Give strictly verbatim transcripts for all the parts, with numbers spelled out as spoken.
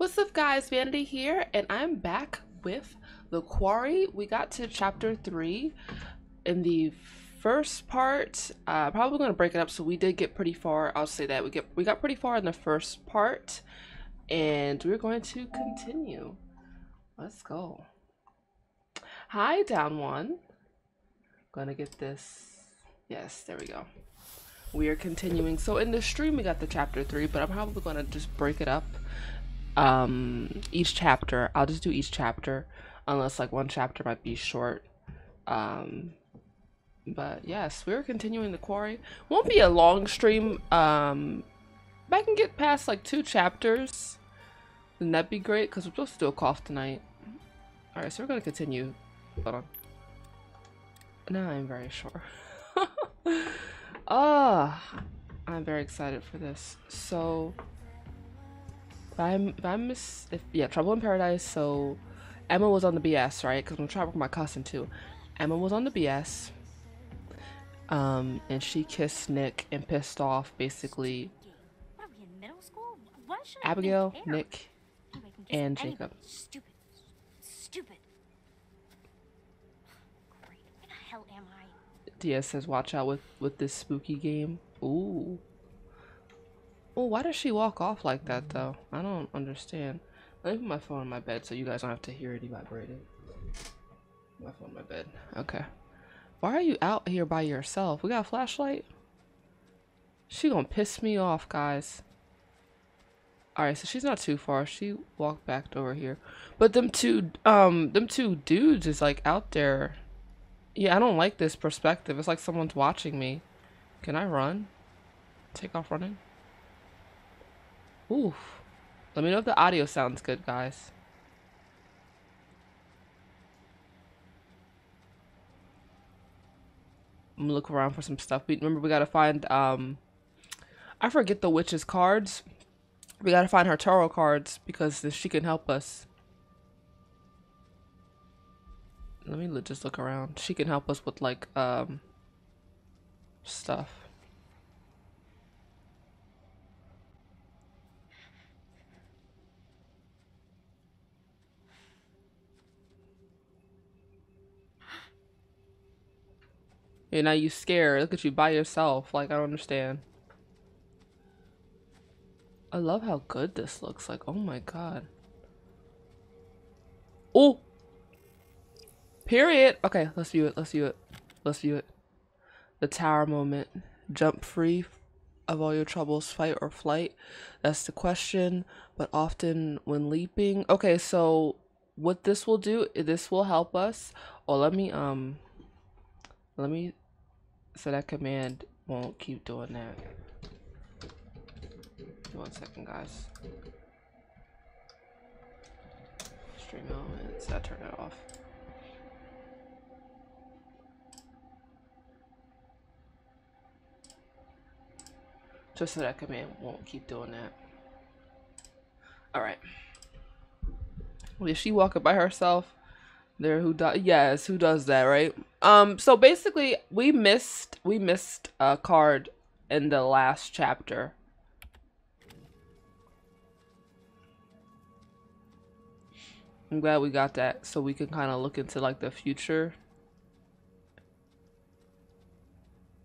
What's up guys, Vanity here, and I'm back with the quarry. We got to chapter three in the first part. Uh, probably gonna break it up, so we did get pretty far. I'll say that we get we got pretty far in the first part, and we're going to continue. Let's go. Hi, down one. Gonna get this. Yes, there we go. We are continuing. So in the stream we got the chapter three, but I'm probably gonna just break it up. Um, each chapter. I'll just do each chapter, unless like one chapter might be short. Um, but yes, we're continuing the quarry. Won't be a long stream. Um, if I can get past like two chapters, then that'd be great, because we're supposed to do a cough tonight. Alright, so we're gonna continue. Hold on. Now I'm very sure. Ah, oh, I'm very excited for this. So, if I'm, if I'm miss, if, yeah, Trouble in Paradise. So, Emma was on the B S, right? Because I'm trying to work my cussing too. Emma was on the B S, um, and she kissed Nick and pissed off basically what, are we in middle school? Why should Abigail, I Nick, and Jacob. Stupid, stupid. Great. Where the hell am I? D S says, watch out with, with this spooky game. Ooh. Oh, why does she walk off like that, though? I don't understand. Let me put my phone on my bed so you guys don't have to hear it vibrating. My phone on my bed. Okay. Why are you out here by yourself? We got a flashlight? She gonna piss me off, guys. Alright, so she's not too far. She walked back over here. But them two, um, them two dudes is, like, out there. Yeah, I don't like this perspective. It's like someone's watching me. Can I run? Take off running? Oof. Let me know if the audio sounds good, guys. I'm gonna look around for some stuff. We, remember, we gotta find, um... I forget the witch's cards. We gotta find her tarot cards, because she can help us. Let me just look around. She can help us with, like, um, stuff. And now you scared. Look at you by yourself. Like, I don't understand. I love how good this looks. Like, oh my god. Oh! Period. Okay, let's view it. Let's view it. Let's view it. The tower moment. Jump free of all your troubles, fight or flight. That's the question. But often when leaping. Okay, so what this will do, this will help us. Oh, let me, um, let me, so that command won't keep doing that. One second, guys. Stream elements. I turn it off. Just so that command won't keep doing that. Alright. Well, is she walking by herself? There who does yes, who does that, right? Um, so basically we missed we missed a card in the last chapter. I'm glad we got that so we can kinda look into like the future.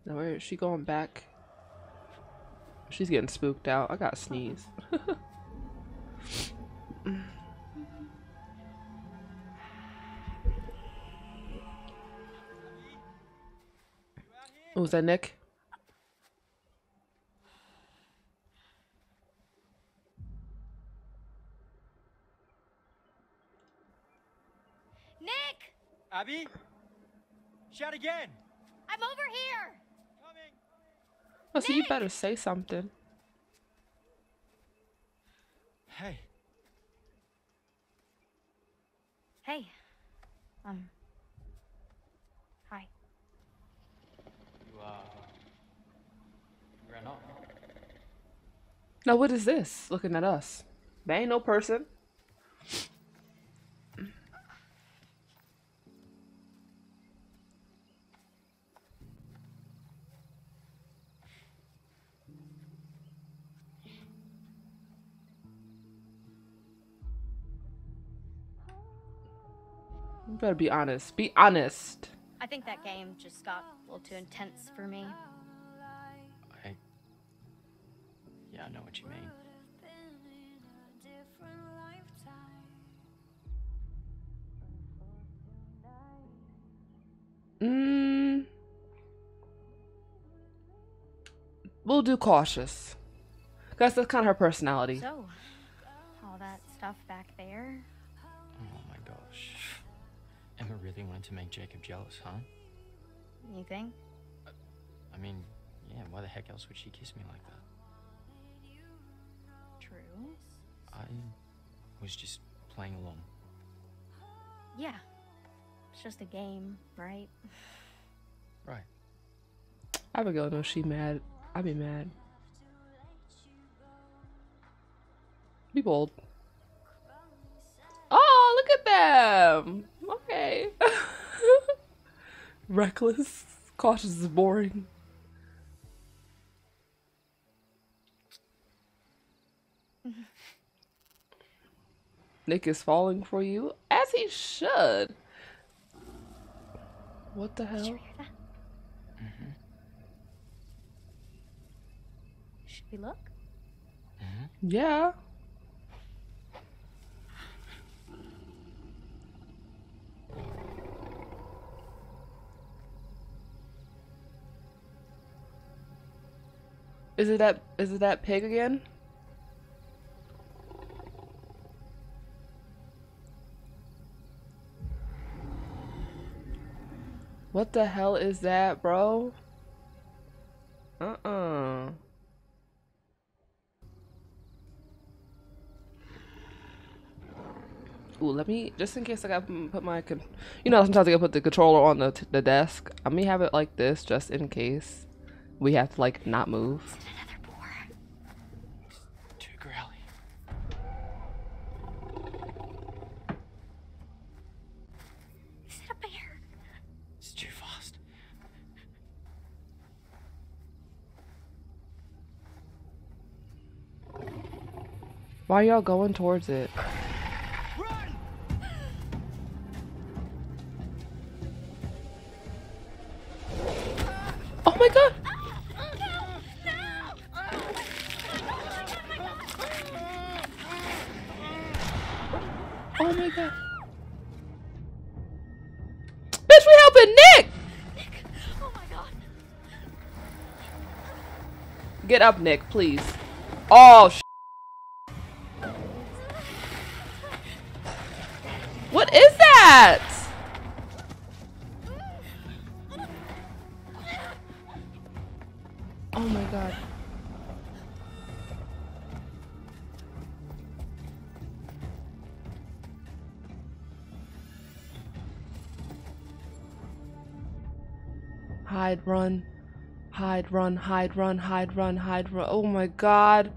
Now where is she going back? She's getting spooked out. I gotta sneeze. Oh, was that Nick? Nick! Abby? Shout again! I'm over here! Oh, so you better say something. Hey. Hey. Um. Hi. You, uh, you ran off. Now what is this? Looking at us. There ain't no person. You better be honest. Be honest. I think that game just got a little too intense for me. Okay. Yeah, I know what you mean. Mm. We'll do cautious. Because that's kind of her personality. So, all that stuff back there. Oh my gosh. Emma really wanted to make Jacob jealous, huh? You think? I, I mean, yeah, why the heck else would she kiss me like that? True. I was just playing along. Yeah. It's just a game, right? Right. Abigail knows she's mad. I'd be mad. Be bold. Oh, look at them. Okay. Reckless. Cautious is boring. Nick is falling for you, as he should. What the hell? Did you hear that? Mm-hmm. Should we look? Mm-hmm. Yeah. Is it that? Is it that pig again? What the hell is that, bro? Uh-uh. Ooh, let me, just in case I got put my, you know, sometimes I gotta put the controller on the, t the desk. Let me have it like this, just in case we have to, like, not move. It's another boar. Too growly. Is it a bear? Too fast. Why y'all going towards it? Run! Oh my god! Oh my god! Nick! Nick! Oh my god. Get up, Nick, please. Oh, sh what is that? Oh my god. Hide, run, hide, run, hide, run, hide, run, hide, run. Oh my god.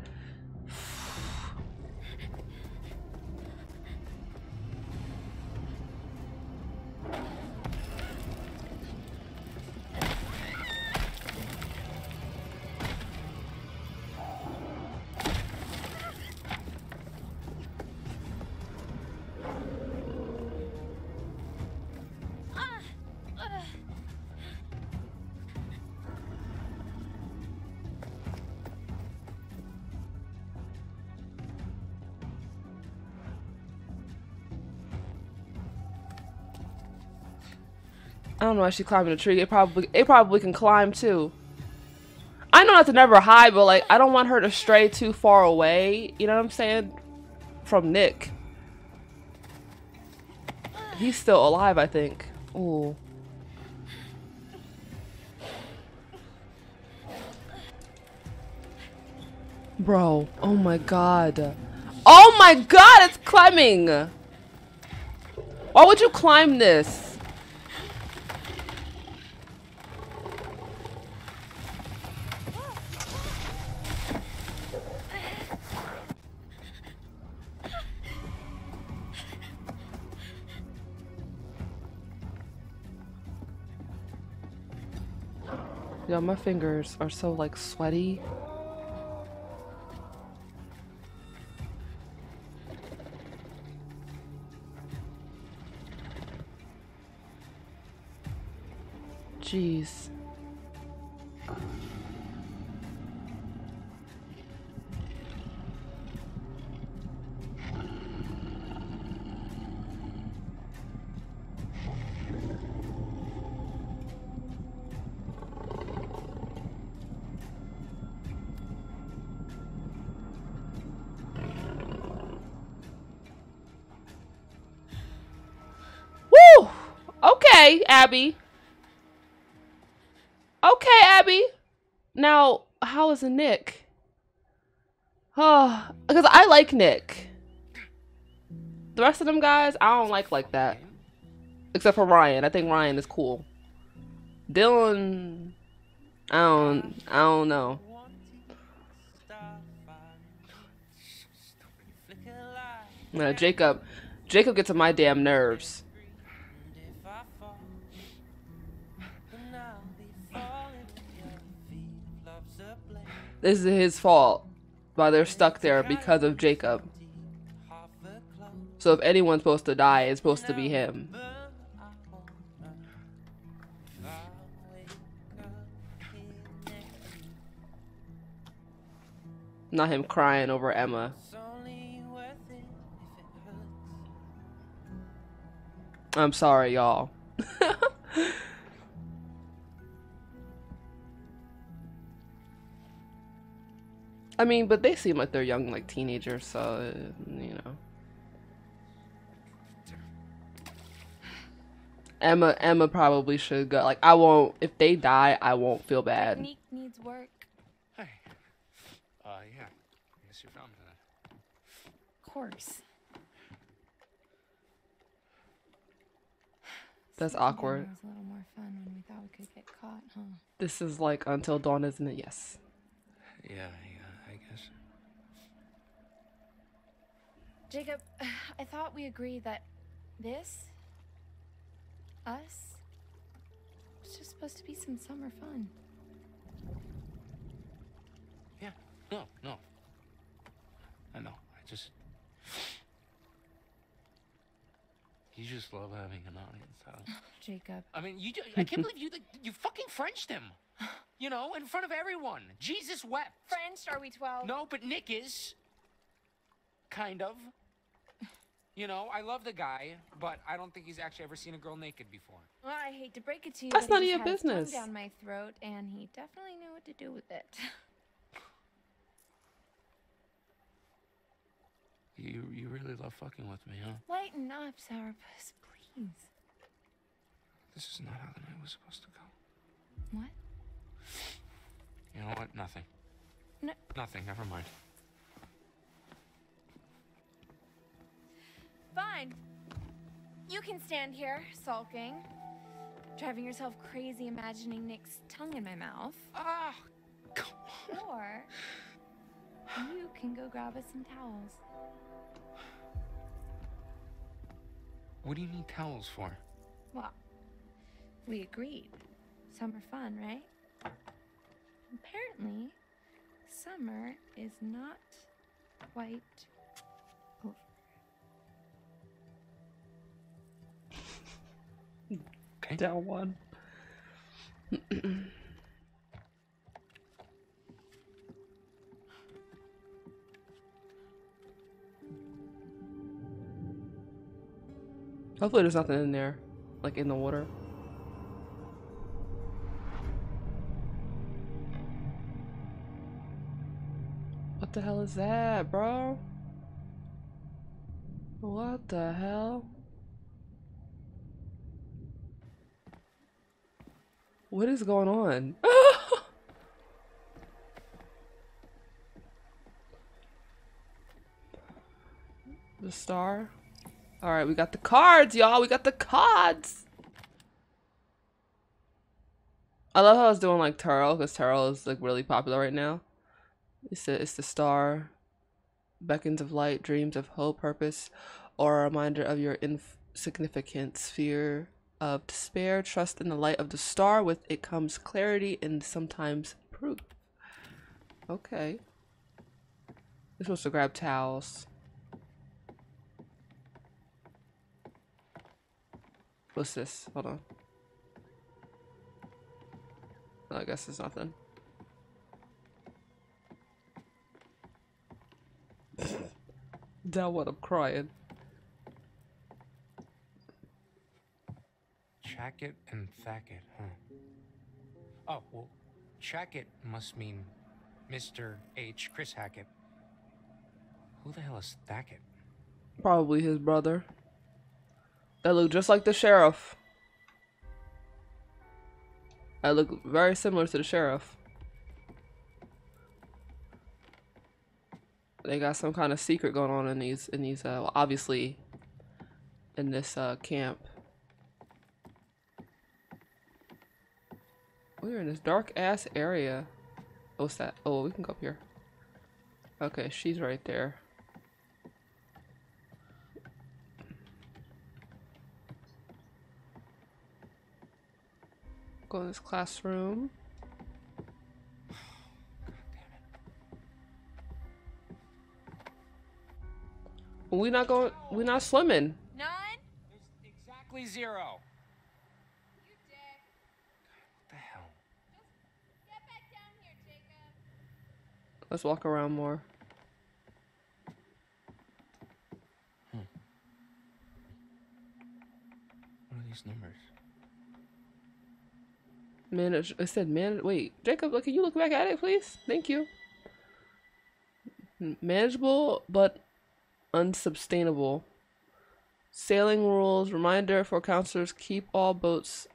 I don't know why she's climbing a tree. It probably it probably can climb too. I know not to never hide, but like I don't want her to stray too far away. You know what I'm saying? From Nick. He's still alive, I think. Ooh. Bro, oh my god. Oh my god, it's climbing! Why would you climb this? Yo, my fingers are so like sweaty. Jeez. Okay, Abby. Okay, Abby. Now, how is Nick? Oh, because I like Nick. The rest of them guys, I don't like like that. Except for Ryan. I think Ryan is cool. Dylan, I don't, I don't know. No, Jacob. Jacob gets on my damn nerves. This is his fault, why they're stuck there because of Jacob. So if anyone's supposed to die, it's supposed to be him. Not him crying over Emma. I'm sorry, y'all. I mean, but they seem like they're young, like teenagers, so, you know. Emma, Emma probably should go. Like, I won't, if they die, I won't feel bad. Nick needs work. Hey. Uh, yeah. I guess you're down for that. Of course. That's awkward. It was a little more fun when we thought we could get caught, huh? This is like Until Dawn, isn't it? Yes. Yeah, yeah. Jacob, I thought we agreed that this, us, was just supposed to be some summer fun. Yeah, no, no. I know, I just... You just love having an audience, huh? Jacob. I mean, you. I can't believe you, like, you fucking Frenched him. You know, in front of everyone. Jesus wept. French, are we twelve? No, but Nick is. Kind of. You know, I love the guy, but I don't think he's actually ever seen a girl naked before. Well, I hate to break it to you. That's none of your business. Down my throat, and he definitely knew what to do with it. You you really love fucking with me, huh? Lighten up, sourpuss, please. This is not how the night was supposed to go. What? You know what? Nothing. No. Nothing. Never mind. Fine. You can stand here, sulking. Driving yourself crazy, imagining Nick's tongue in my mouth. Ah, oh, come on. Or you can go grab us some towels. What do you need towels for? Well, we agreed. Summer fun, right? Apparently, summer is not quite... Okay. Down one. Hopefully there's nothing in there, like in the water. What the hell is that, bro? What the hell? What is going on? The star. All right, we got the cards, y'all. We got the cards. I love how I was doing like tarot, because tarot is like really popular right now. It's the, it's the star, beacons of light, dreams of hope, purpose, or a reminder of your insignificance, fear of despair. Trust in the light of the star, with it comes clarity and sometimes proof. Okay. We're supposed to grab towels. What's this? Hold on. Well, I guess there's nothing. That what I'm crying. Check it and thack it, huh? Oh, well, check it must mean Mister H. Chris Hackett. Who the hell is Hackett? Probably his brother. That look just like the sheriff. I look very similar to the sheriff. They got some kind of secret going on in these, in these, uh, well, obviously, in this uh, camp. We're in this dark ass area. What's that? Oh, we can go up here. Okay, she's right there. Go in this classroom. Oh, God damn it. We're not going, we're not swimming. None? There's exactly zero. You dead. God, what the hell? Just step back down here, Jacob. Let's walk around more. Hmm. What are these numbers? Manage. It said man. Wait, Jacob, can you look back at it, please? Thank you. Manageable but unsustainable. Sailing rules. Reminder for counselors: keep all boats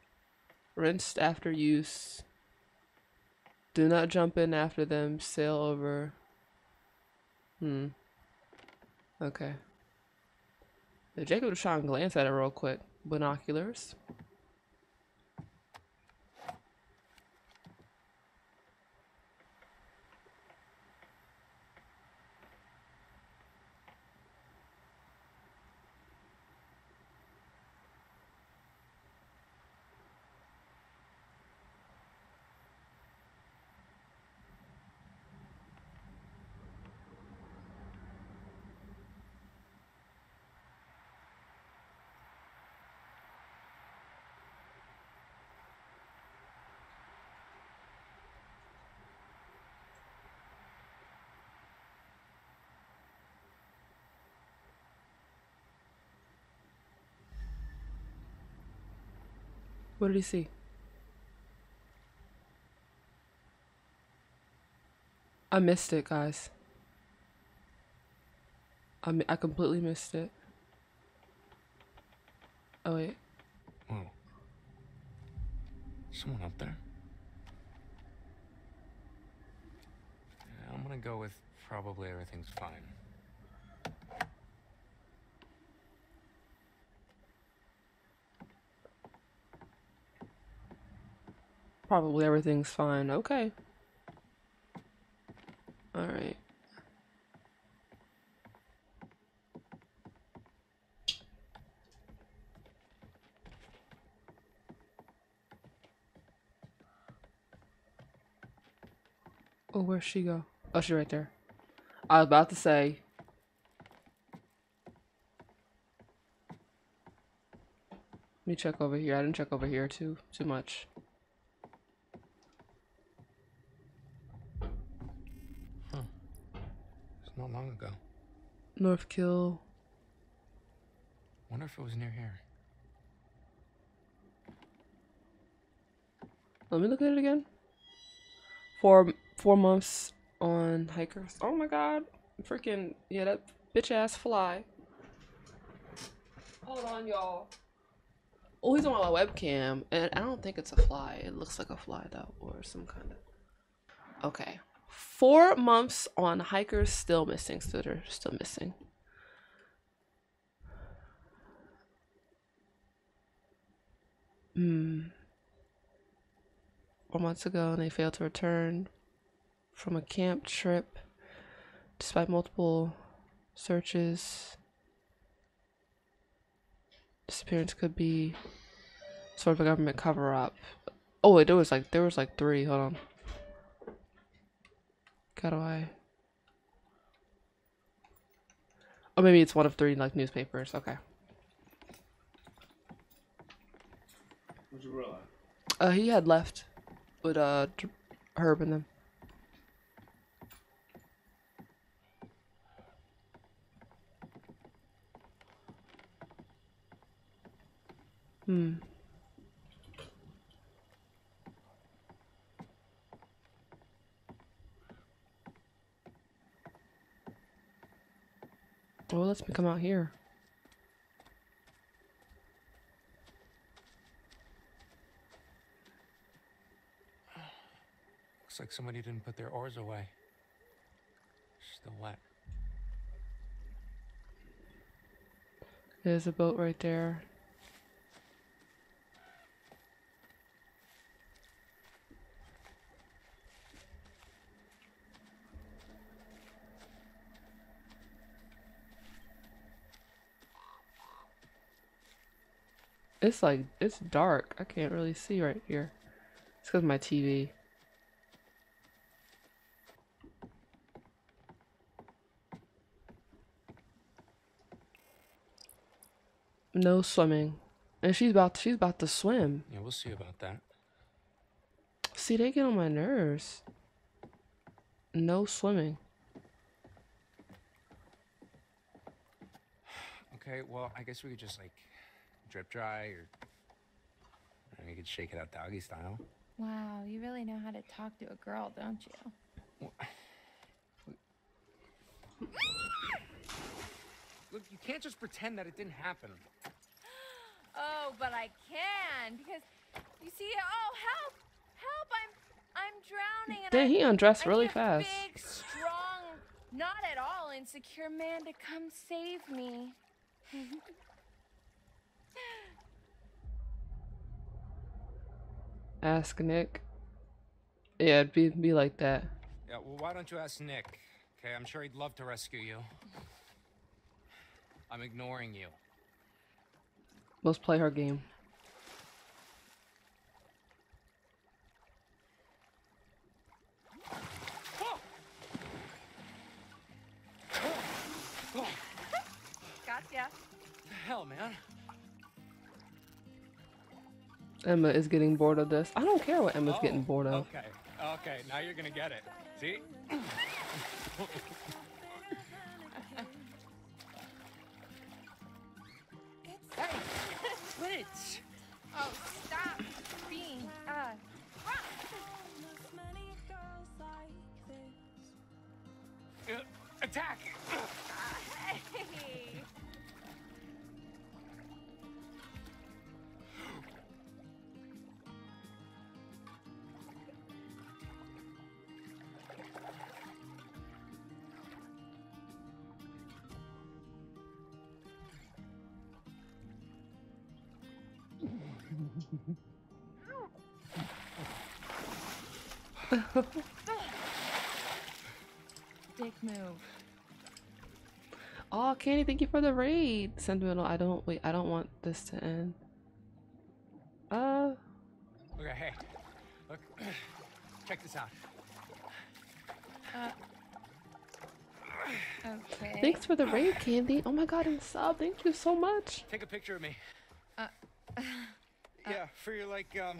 rinsed after use. Do not jump in after them. Sail over. Hmm. Okay. Now, Jacob was trying to glance at it real quick. Binoculars. What did he see? I missed it, guys. I I completely missed it. Oh wait. Whoa. Someone up there. Yeah, I'm gonna go with probably everything's fine. Probably everything's fine. Okay. All right. Oh, where'd she go? Oh, she's right there. I was about to say. Let me check over here. I didn't check over here too too much. Not long ago. North Kill. Wonder if it was near here. Let me look at it again. Four four months on hikers. Oh my god. Freaking yeah, that bitch ass fly. Hold on, y'all. Oh, he's on my webcam, and I don't think it's a fly. It looks like a fly though, or some kind of. Okay. Four months on hikers still missing, so they're still missing. Mm. Four months ago, and they failed to return from a camp trip despite multiple searches. Disappearance could be sort of a government cover-up. Oh wait, there was like there was like three. Hold on. How do I? Oh, maybe it's one of three like newspapers. Okay. What'd you realize? Uh, he had left. with uh, Herb in them. Hmm. Well, let's come out here. Looks like somebody didn't put their oars away. Still wet. There's a boat right there. It's like, it's dark. I can't really see right here. It's because of my T V. No swimming. And she's about to, she's about to swim. Yeah, we'll see about that. See, they get on my nerves. No swimming. Okay, well, I guess we could just like drip dry, or I mean, you could shake it out doggy style. Wow, you really know how to talk to a girl, don't you? Well, look, you can't just pretend that it didn't happen. Oh, but I can, because you see, oh help, help! I'm, I'm drowning. And Dang, I, he undressed I really fast. Big, strong, not at all insecure man to come save me. Ask Nick. Yeah, it'd be, be like that. Yeah, well, why don't you ask Nick? Okay, I'm sure he'd love to rescue you. I'm ignoring you. Let's play her game. Gotcha. What the hell, man? Emma is getting bored of this. I don't care what Emma's oh, getting bored of. Okay, okay, now you're gonna get it. See? Hey, quit! Oh, stop being a uh, attack! Hey. Dick move. Oh, Candy, thank you for the raid. Sentimental. I don't wait. I don't want this to end. Uh. Okay. Hey. Look. Check this out. Uh. Okay. Thanks for the raid, Candy. Oh my God, and sub. Thank you so much. Take a picture of me. Uh. uh yeah, for your like um.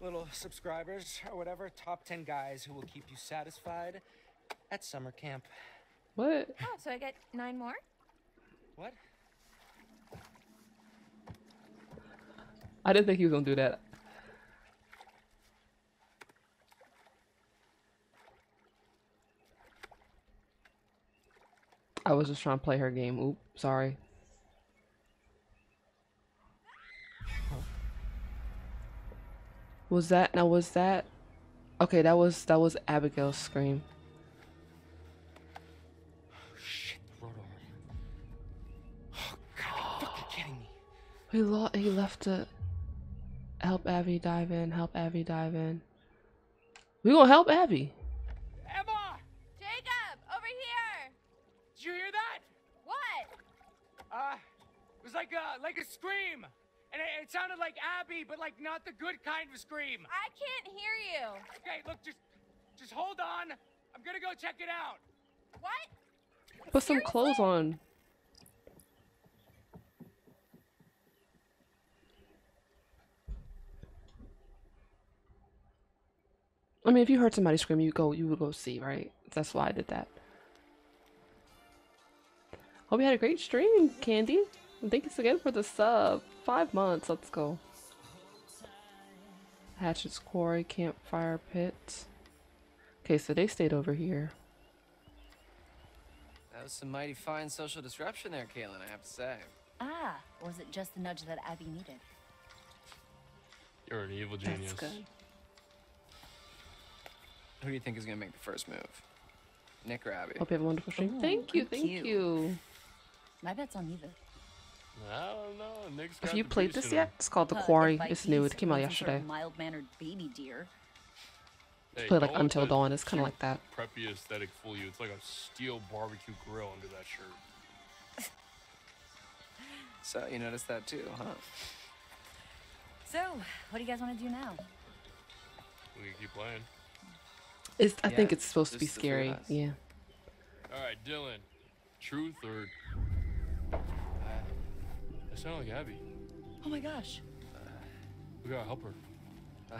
little subscribers or whatever, top ten guys who will keep you satisfied at summer camp. What? Oh, so I get nine more? What? I didn't think he was gonna do that. I was just trying to play her game. Oop, sorry. Was that now? Was that okay? That was that was Abigail's scream. Oh shit! The road over. Oh God! You're fucking kidding me. He lost. He left to help Abby dive in. Help Abby dive in. We gonna help Abby. Emma! Jacob, over here! Did you hear that? What? Uh, it was like a like a scream. And it, it sounded like Abby, but like not the good kind of scream. I can't hear you. Okay, look, just just hold on. I'm gonna go check it out. What? Put Seriously? some clothes on. I mean, if you heard somebody scream, you go, you would go see, right? That's why I did that. Hope you had a great stream, Candy. Thanks again for the sub. Five months, let's go. Hackett's Quarry, Campfire Pit. Okay, so they stayed over here. That was some mighty fine social disruption there, Kaylin, I have to say. Ah, was it just the nudge that Abby needed? You're an evil genius. That's good. Who do you think is going to make the first move? Nick or Abby? Hope you have a wonderful stream. Ooh, thank you, thank you. you. My bet's on either. I don't know. Nick's got have you played this yet? It's called The uh, Quarry. It's new. It came out yesterday. Sort of mild-mannered baby deer. Hey, played like Until Dawn. It's kind of like that. Preppy aesthetic fool you. It's like a steel barbecue grill under that shirt. So you noticed that too, huh? So, what do you guys want to do now? We can keep playing. It's, I yeah, think it's supposed to be scary. Yeah. All right, Dylan. Truth or? Uh, I sound like Abby. Oh my gosh. Uh, we gotta help her. Uh,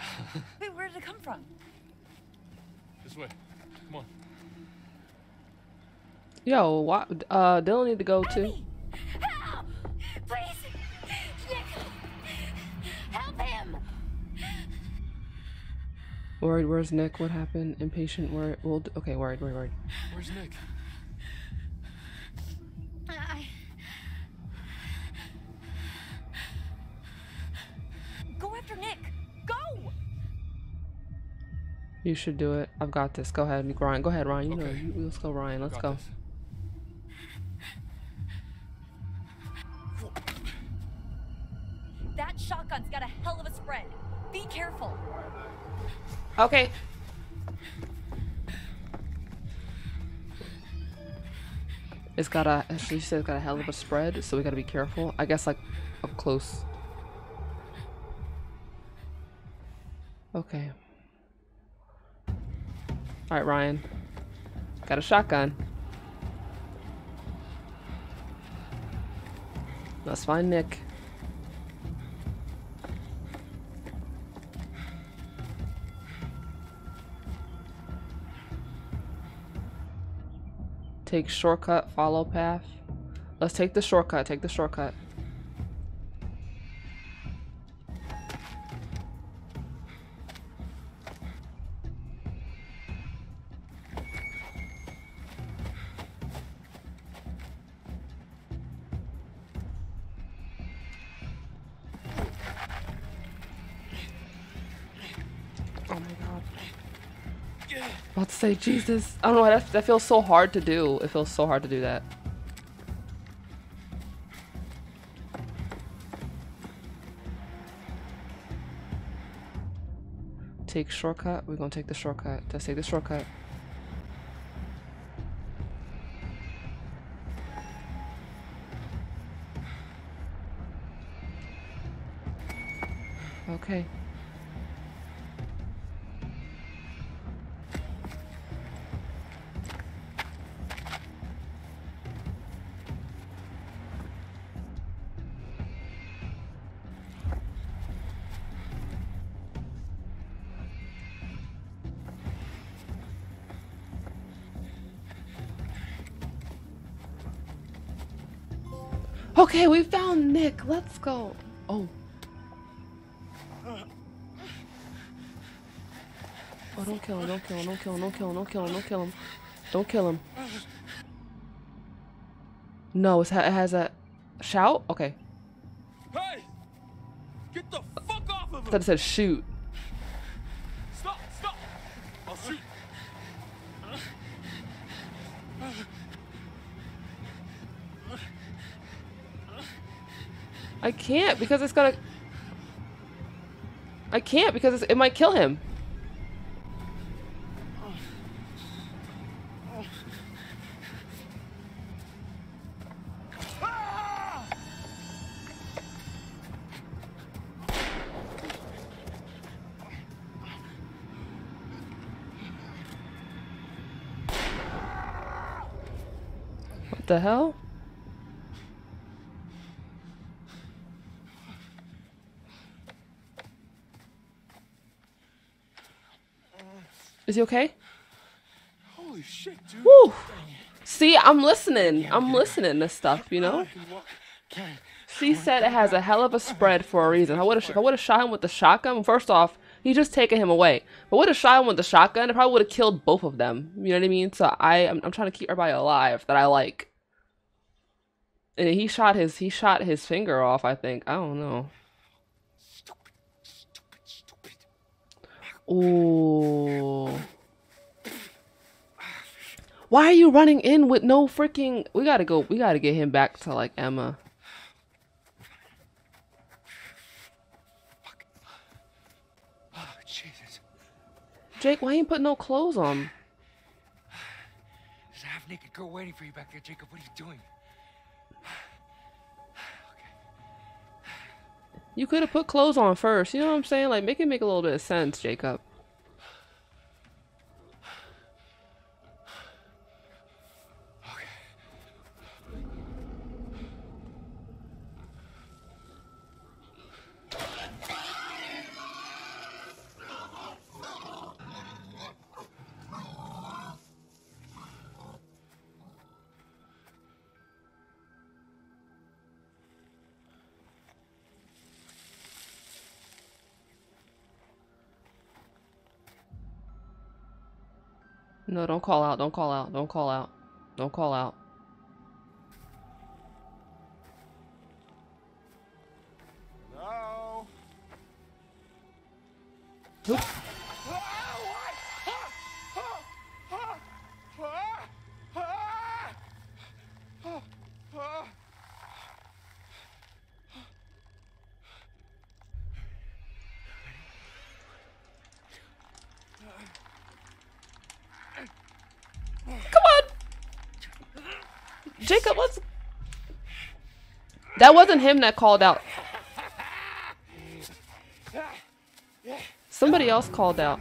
Wait, where did it come from? This way. Come on. Yo, why, uh, Dylan need to go Abby! too. Help! Please, Nick, help him. Worried, where's Nick? What happened? Impatient, worried. Well, okay, worried, worried, worried. Where's Nick? I... Go after Nick! Go! You should do it. I've got this. Go ahead, Ryan. Go ahead, Ryan. You okay. know, you, let's go, Ryan. Let's go. This. That shotgun's got a hell of a spread. Be careful. Okay. It's got a, she said it's got a hell of a spread, so we gotta be careful. I guess like up close. Okay. Alright, Ryan. Got a shotgun. Let's find Nick. Take shortcut, follow path. Let's take the shortcut, take the shortcut. About to say Jesus. I don't know why that, that feels so hard to do. It feels so hard to do that. Take shortcut. We're gonna take the shortcut. Let's take the shortcut. Okay. Okay, we found Nick. Let's go. Oh. Oh, don't kill him. Don't kill him. Don't kill him. Don't kill him. Don't kill him. Don't kill him. Don't kill him. No, it's ha it has a shout. Okay. Hey! Get the fuck off of him. That says shoot. Stop! Stop! I'll shoot. I can't because it's gonna. I can't because it's, it might kill him. What the hell? Is he okay? Holy shit, dude. Woo. See, I'm listening. I'm listening to stuff, you know? She said it has a hell of a spread for a reason. I would have I would have shot him with the shotgun. First off, he just taken him away. But would have shot him with the shotgun. It probably would have killed both of them. You know what I mean? So I, I'm, I'm trying to keep everybody alive that I like. And he shot his he shot his finger off, I think. I don't know. Stupid, stupid, stupid. Ooh. Why are you running in with no freaking... We gotta go. We gotta get him back to, like, Emma. Fuck. Oh, Jesus. Jake, why ain't put no clothes on? There's a half-naked girl waiting for you back there, Jacob. What are you doing? Okay. You could have put clothes on first. You know what I'm saying? Like, make it make a little bit of sense, Jacob. No, don't call out, don't call out, don't call out, don't call out. No. Oop. Jacob, let's... That wasn't him that called out. Somebody else called out.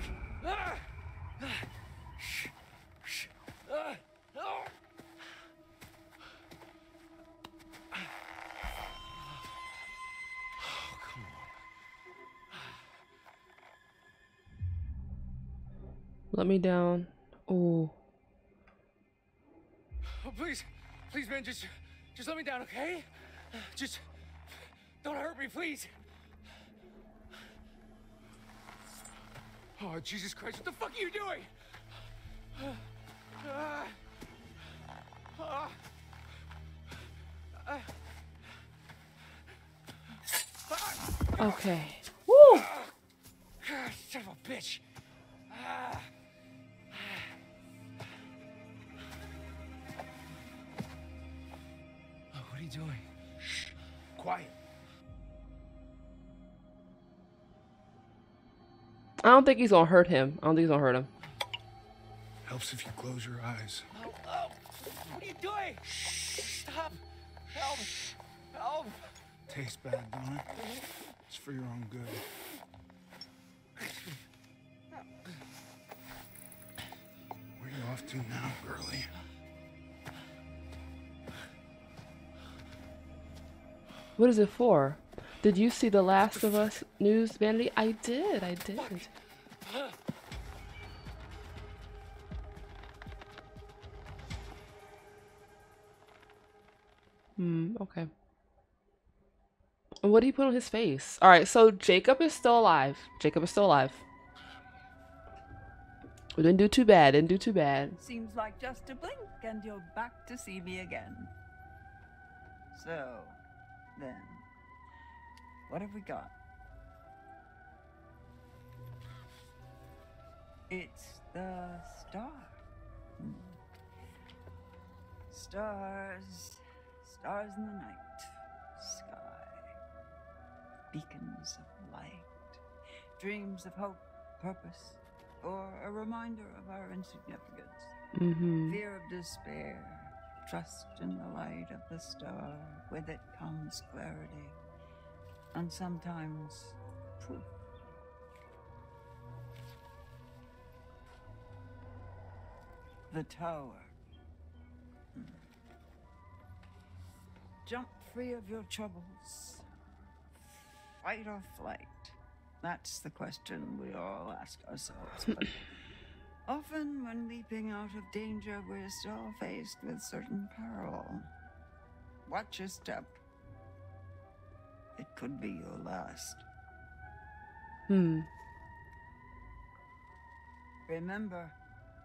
Let me down. Ooh. Oh, please. Please, man, just, just let me down, okay? Just don't hurt me, please. Oh, Jesus Christ, what the fuck are you doing? Uh, uh, uh, uh, uh, okay. Woo! Uh, son of a bitch. Uh, What are you doing? Shh. Quiet. I don't think he's gonna hurt him. I don't think he's gonna hurt him. Helps if you close your eyes. Oh, oh. What are you doing? Shh. Stop. Help. Help. Tastes bad, don't it? It's for your own good. Where are you off to now, girlie? What is it for? Did you see The Last of Us news, Vanity? I did, I did. Hmm, okay. What did he put on his face? Alright, so Jacob is still alive. Jacob is still alive. We didn't do too bad, didn't do too bad. Seems like just a blink and you're back to see me again. So... Then, what have we got? It's the star. Stars, stars in the night sky, beacons of light, dreams of hope, purpose, or a reminder of our insignificance, mm-hmm. Fear of despair. Trust in the light of the star. With it comes clarity, and sometimes truth. The tower. Jump free of your troubles. Fight or flight. That's the question we all ask ourselves. But Often when leaping out of danger, we're still faced with certain peril. Watch your step. It could be your last. Hmm. Remember,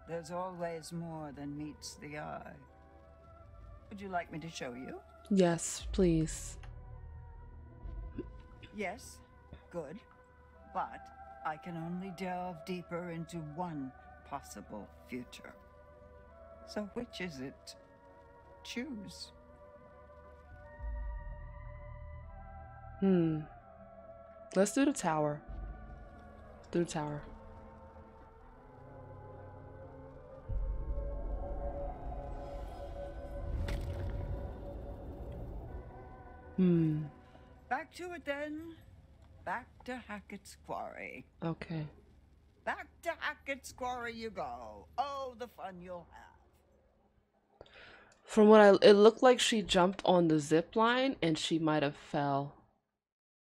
there's always more than meets the eye. Would you like me to show you? Yes, please. Yes, good. But I can only delve deeper into one possible future. So which is it? Choose. Hmm. Let's do the tower. Do the tower. Hmm. Back to it then. Back to Hackett's Quarry. Okay. Back to Hackett's Quarry you go. Oh, the fun you'll have. From what I, it looked like she jumped on the zip line and she might have fell.